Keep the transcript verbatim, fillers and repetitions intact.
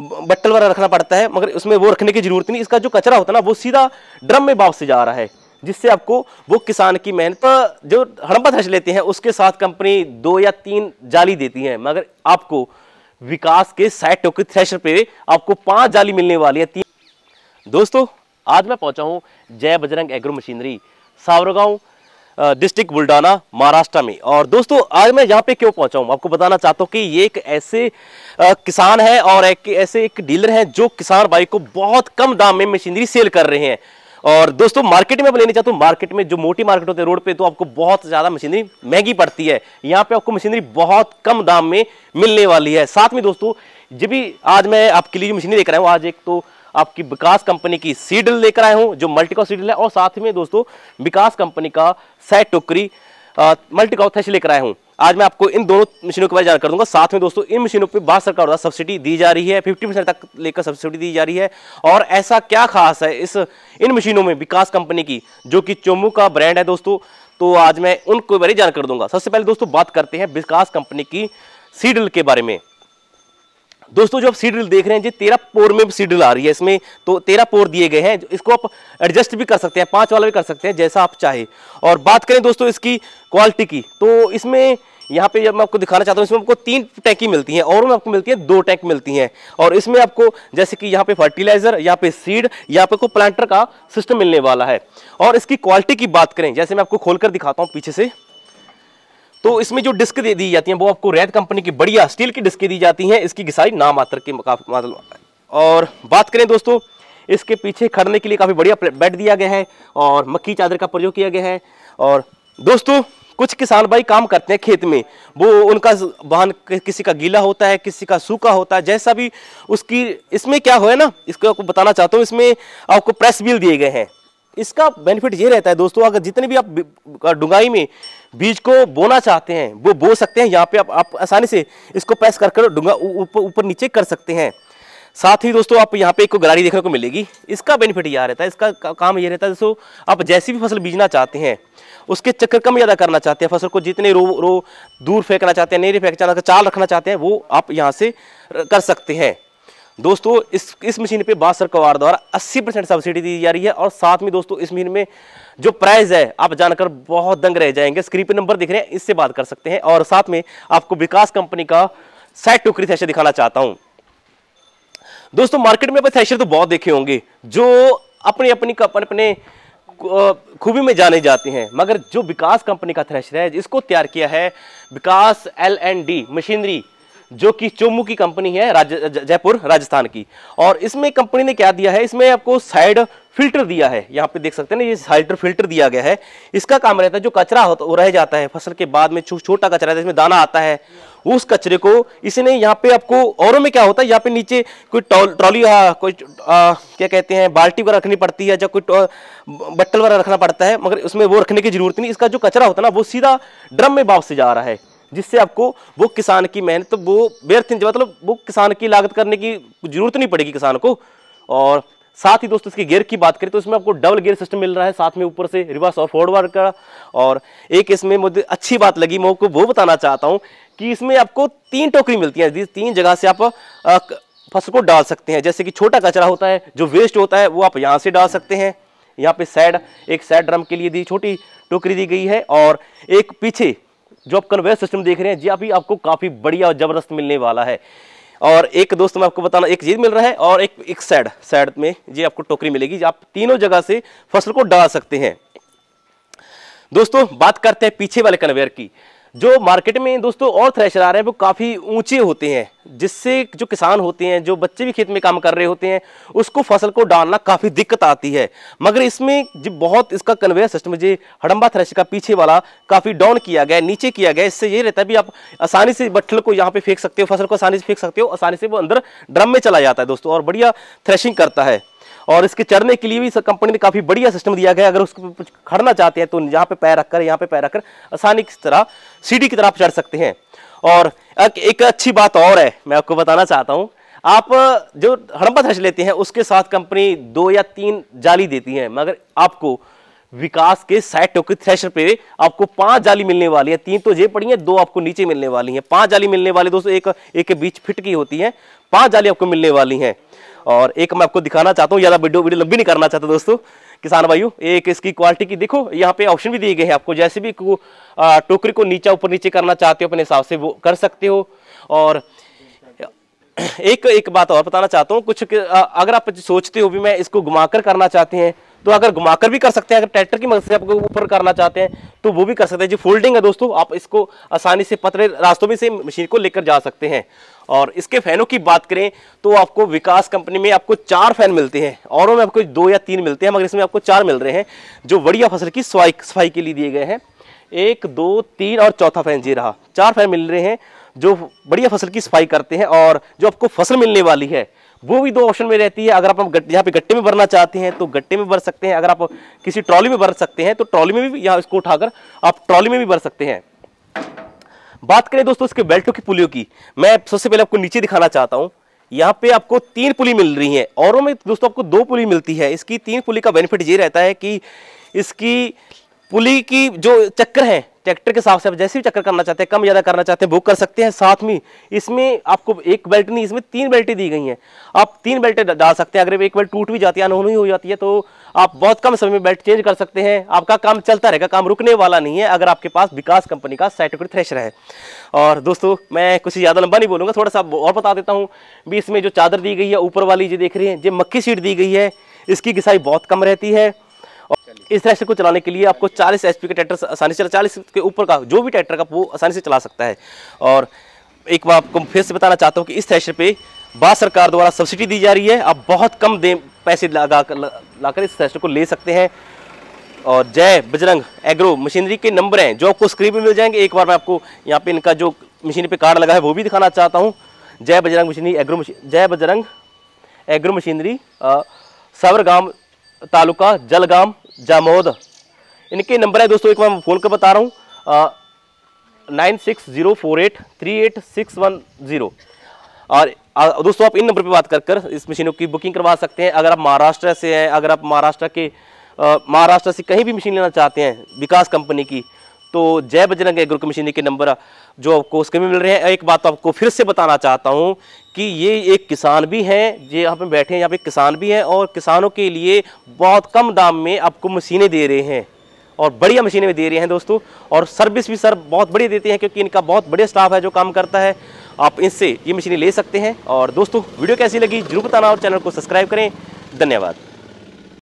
बट्टल वगैरह रखना पड़ता है, मगर उसमें वो रखने की जरूरत नहीं। इसका जो कचरा होता है ना वो सीधा ड्रम में वापस जा रहा है, जिससे आपको वो किसान की मेहनत जो हड़प्पा थ्रेश लेते हैं उसके साथ कंपनी दो या तीन जाली देती है, मगर आपको विकास के साइड टोकरी थ्रेशर पे आपको पांच जाली मिलने वाली है। तीन दोस्तों, आज मैं पहुंचा हूँ Jai Bajrang agro machinery, Savargaon district Buldhana, Maharashtra में। और दोस्तों आज मैं यहाँ पे क्यों पहुंचा हूँ आपको बताना चाहता हूँ कि ये एक ऐसे किसान है और एक ऐसे एक डीलर हैं जो किसान भाई को बहुत कम दाम में मशीनरी सेल कर रहे हैं। और दोस्तों मार्केट में आप लेना चाहते हो, मार्केट में जो मोटी मार्केट होती है रोड पे, तो आपको बहुत ज़्यादा मशीनरी महंगी पड़ती है। यहाँ पे आपको मशीनरी बहुत कम दाम में मिलने वाली है। साथ में दोस्तों ये भी आज मैं आपके लिए जो मशीनरी लेकर आया हूँ, आज एक तो आपकी विकास कंपनी की सीडल लेकर आया हूँ जो मल्टीकॉप सीडल है, और साथ में दोस्तों विकास कंपनी का सैट टोकरी मल्टीकॉप थ्रेशर लेकर आया हूँ। आज मैं आपको इन दोनों मशीनों के बारे में जानकारी दूंगा। साथ में दोस्तों इन मशीनों पे भारत सरकार द्वारा सब्सिडी दी जा रही है, पचास परसेंट तक लेकर सब्सिडी दी जा रही है। और ऐसा क्या खास है इस इन मशीनों में विकास कंपनी की, जो कि चोमू का ब्रांड है दोस्तों, तो आज मैं उनको बारे में जानकारी दूंगा। सबसे पहले दोस्तों बात करते हैं विकास कंपनी की सीडल के बारे में। दोस्तों जो आप सीडल देख रहे हैं, ये तेरह पोर में सीडल आ रही है, इसमें तो तेरह पोर दिए गए हैं। इसको आप एडजस्ट भी कर सकते हैं, पांच वाला भी कर सकते हैं, जैसा आप चाहे। और बात करें दोस्तों इसकी क्वालिटी की, तो इसमें यहाँ पे जब मैं आपको दिखाना चाहता हूँ, इसमें आपको तीन टैंकी मिलती हैं और में आपको मिलती है दो टैंक मिलती हैं। और इसमें आपको जैसे कि यहाँ पे फर्टिलाइजर, यहाँ पे सीड, यहाँ पे को प्लांटर का सिस्टम मिलने वाला है। और इसकी क्वालिटी की बात करें, जैसे मैं आपको खोलकर दिखाता हूँ पीछे से, तो इसमें जो डिस्क दी जाती है वो आपको रेड कंपनी की बढ़िया स्टील की डिस्कें दी जाती हैं, इसकी घिसाई ना मात्र के मुकाबले। और बात करें दोस्तों इसके पीछे खड़ने के लिए काफ़ी बढ़िया बेड दिया गया है और मक्की चादर का प्रयोग किया गया है। और दोस्तों कुछ किसान भाई काम करते हैं खेत में, वो उनका वाहन किसी का गीला होता है, किसी का सूखा होता है, जैसा भी उसकी। इसमें क्या हो है ना, इसको आपको बताना चाहता हूँ, इसमें आपको प्रेस व्हील दिए गए हैं। इसका बेनिफिट ये रहता है दोस्तों, अगर जितने भी आप डुंगाई में बीज को बोना चाहते हैं वो बो सकते हैं। यहाँ पे आप, आप आसानी से इसको प्रेस कर कर डुंगा ऊपर ऊपर नीचे कर सकते हैं। साथ ही दोस्तों आप यहाँ पे एक गरारी देखने को मिलेगी, इसका बेनिफिट यह रहता है, इसका काम ये रहता है दोस्तों, आप जैसी भी फसल बीजना चाहते हैं उसके चक्कर कम ज़्यादा करना चाहते हैं, फसल को जितने रो रो दूर फेंकना चाहते हैं, नहीं फेंकना चाल रखना चाहते हैं, वो आप यहाँ से कर सकते हैं। दोस्तों इस इस मशीन पे भारत सरकार द्वारा अस्सी परसेंट सब्सिडी दी जा रही है। और साथ में दोस्तों इस मशीन में जो प्राइस है आप जानकर बहुत दंग रह जाएंगे। स्क्रीन पे नंबर दिख रहे हैं, इससे बात कर सकते हैं। और साथ में आपको विकास कंपनी का सेट टोकरी थ्रेशर दिखाना चाहता हूं। दोस्तों मार्केट में थ्रेशर तो बहुत देखे होंगे जो अपनी अपनी अपने खूबी में जाने जाते हैं, मगर जो विकास कंपनी का थ्रेशर है इसको तैयार किया है Vikas L and D machinery, जो कि चोमू की कंपनी है, राज, जयपुर राजस्थान की। और इसमें कंपनी ने क्या दिया है, इसमें आपको साइड फिल्टर दिया है, यहाँ पे देख सकते हैं ना, ये साइड फिल्टर दिया गया है। इसका काम रहता है जो कचरा होता वो रह जाता है फसल के बाद में, छो, छोटा कचरा रहता है, इसमें दाना आता है, उस कचरे को इसने यहाँ पे आपको। औरों में क्या होता है, यहाँ पे नीचे कोई ट्रॉली कोई आ, क्या कहते हैं बाल्टी वगैरह रखनी पड़ती है, या कोई बट्टल वगैरह रखना पड़ता है, मगर उसमें वो रखने की जरूरत नहीं। इसका जो कचरा होता है ना वो सीधा ड्रम में वापस जा रहा है, जिससे आपको वो किसान की मेहनत तो वो व्यर्थ, मतलब वो किसान की लागत करने की जरूरत नहीं पड़ेगी किसान को। और साथ ही दोस्तों इसके गियर की बात करें तो इसमें आपको डबल गियर सिस्टम मिल रहा है, साथ में ऊपर से रिवर्स और फॉरवर्ड का। और एक इसमें मुझे अच्छी बात लगी, मैं आपको वो बताना चाहता हूँ कि इसमें आपको तीन टोकरी मिलती है, तीन जगह से आप फसल को डाल सकते हैं। जैसे कि छोटा कचरा होता है जो वेस्ट होता है वो आप यहाँ से डाल सकते हैं, यहाँ पे साइड एक साइड ड्रम के लिए दी छोटी टोकरी दी गई है। और एक पीछे जो आप कन्वेयर सिस्टम देख रहे हैं जी अभी आपको काफ़ी बढ़िया और ज़बरदस्त मिलने वाला है। और एक दोस्त मैं आपको बताना, एक चीज मिल रहा है और एक एक साइड साइड में जी आपको टोकरी मिलेगी, जी आप तीनों जगह से फसल को डाल सकते हैं। दोस्तों बात करते हैं पीछे वाले कन्वेयर की। जो मार्केट में दोस्तों और थ्रेशर आ रहे हैं वो काफ़ी ऊंचे होते हैं, जिससे जो किसान होते हैं, जो बच्चे भी खेत में काम कर रहे होते हैं, उसको फसल को डालना काफ़ी दिक्कत आती है। मगर इसमें जो बहुत इसका कन्वेयर सिस्टम जो हड़म्बा थ्रेशर का पीछे वाला काफ़ी डाउन किया गया, नीचे किया गया, इससे ये रहता है भी आप आसानी से बट्ठल को यहाँ पे फेंक सकते हो, फसल को आसानी से फेंक सकते हो, आसानी से वो अंदर ड्रम में चला जाता है दोस्तों, और बढ़िया थ्रेशिंग करता है। और इसके चढ़ने के लिए भी कंपनी ने काफ़ी बढ़िया सिस्टम दिया गया है, अगर उसको कुछ खड़ना चाहते हैं तो यहाँ पे पैर रखकर यहाँ पे पैर रखकर आसानी की तरह सीढ़ी की तरह आप चढ़ सकते हैं। और एक अच्छी बात और है मैं आपको बताना चाहता हूँ, आप जो हड़प्पा थ्रेश लेते हैं उसके साथ कंपनी दो या तीन जाली देती है, मगर आपको विकास के साइड टोकरी थ्रेशर पे आपको पांच जाली मिलने वाली है। तीन तो ये पड़ी हैं, दो आपको नीचे मिलने वाली हैं, पांच जाली मिलने वाली दोस्तों, एक एक बीच फिट की होती है, पांच जाली आपको मिलने वाली हैं। और एक मैं आपको दिखाना चाहता हूँ, ज्यादा वीडियो वीडियो लंबी नहीं करना चाहता दोस्तों किसान भाइयों। एक इसकी क्वालिटी की देखो, यहाँ पे ऑप्शन भी दिए गए हैं आपको, जैसे भी को टोकरी को नीचा ऊपर नीचे करना चाहते हो अपने हिसाब से वो कर सकते हो। और एक एक बात और बताना चाहता हूँ, कुछ अगर आप सोचते हो भी मैं इसको घुमाकर करना चाहते हैं तो अगर घुमाकर भी कर सकते हैं, अगर ट्रैक्टर की मदद से आपको ऊपर करना चाहते हैं तो वो भी कर सकते हैं। जो फोल्डिंग है दोस्तों, आप इसको आसानी से पतले रास्तों में से मशीन को लेकर जा सकते हैं। और इसके फैनों की बात करें तो आपको विकास कंपनी में आपको चार फैन मिलते हैं, औरों में आपको दो या तीन मिलते हैं, मगर इसमें आपको चार मिल रहे हैं जो बढ़िया फसल की सफाई सफाई के लिए दिए गए हैं। एक दो तीन और चौथा फैन जी रहा, चार फैन मिल रहे हैं जो बढ़िया फसल की सफाई करते हैं। और जो आपको फसल मिलने वाली है वो भी दो ऑप्शन में रहती है, अगर आप यहाँ पे गट्टे में भरना चाहते हैं तो गट्टे में भर सकते हैं, अगर आप किसी ट्रॉली में भर सकते हैं तो ट्रॉली में भी, यहाँ इसको उठाकर आप ट्रॉली में भी भर सकते हैं। बात करें दोस्तों इसके बेल्टों की पुलियों की, मैं सबसे पहले आपको नीचे दिखाना चाहता हूँ। यहाँ पे आपको तीन पुली मिल रही है, औरों में दोस्तों आपको दो पुली मिलती है। इसकी तीन पुली का बेनिफिट ये रहता है कि इसकी पुली की जो चक्कर है ट्रैक्टर के हिसाब से आप जैसे भी चक्कर करना चाहते हैं, कम ज़्यादा करना चाहते हैं वो कर सकते हैं। साथ में इसमें आपको एक बेल्ट नहीं, इसमें तीन बेल्टें दी गई हैं, आप तीन बेल्टें डाल सकते हैं। अगर एक बेल्ट टूट भी जाती है, अनहोनी हो जाती है, तो आप बहुत कम समय में बेल्ट चेंज कर सकते हैं, आपका काम चलता रहेगा, काम रुकने वाला नहीं है अगर आपके पास विकास कंपनी का सर्टिफिकेट थ्रेशर है। और दोस्तों मैं कुछ ज़्यादा लंबा नहीं बोलूँगा, थोड़ा सा और बता देता हूँ भी। इसमें जो चादर दी गई है ऊपर वाली ये देख रही है, ये मक्की सीट दी गई है, इसकी घिसाई बहुत कम रहती है। इस ट्रैक्टर को चलाने के लिए आपको चालीस एचपी के ट्रैक्टर आसानी से, चालीस के ऊपर का जो भी ट्रैक्टर का वो आसानी से चला सकता है। और एक बार आपको फिर से बताना चाहता हूँ कि इस थ्रेशर पे भारत सरकार द्वारा सब्सिडी दी जा रही है, आप बहुत कम दे पैसे लगा कर लाकर इस थ्रेशर को ले सकते हैं। और जय बजरंग एग्रो मशीनरी के नंबर हैं जो आपको स्क्रीन पर मिल जाएंगे। एक बार मैं आपको यहाँ पे इनका जो मशीन पर कार्ड लगा है वो भी दिखाना चाहता हूँ। Jai Bajrang machinery agro Jai Bajrang agro machinery Savargaon taluka Jalgaon Jamod, इनके नंबर है दोस्तों। एक बार फ़ोन कर बता रहा हूँ, nine six zero four eight three eight six one zero. और दोस्तों आप इन नंबर पे बात कर कर इस मशीनों की बुकिंग करवा सकते हैं। अगर आप महाराष्ट्र से हैं, अगर आप महाराष्ट्र के महाराष्ट्र से कहीं भी मशीन लेना चाहते हैं विकास कंपनी की, तो जय बजरंग एग्रो की मशीनरी के नंबर जो आपको उसके में मिल रहे हैं। एक बात तो आपको फिर से बताना चाहता हूँ कि ये एक किसान भी हैं, ये यहाँ पे बैठे हैं, यहाँ पे किसान भी हैं, और किसानों के लिए बहुत कम दाम में आपको मशीनें दे रहे हैं और बढ़िया मशीनें भी दे रहे हैं दोस्तों। और सर्विस भी सर बहुत बढ़िया देते हैं क्योंकि इनका बहुत बढ़िया स्टाफ है जो काम करता है। आप इनसे ये मशीनें ले सकते हैं। और दोस्तों वीडियो कैसी लगी जरूर बताना और चैनल को सब्सक्राइब करें। धन्यवाद।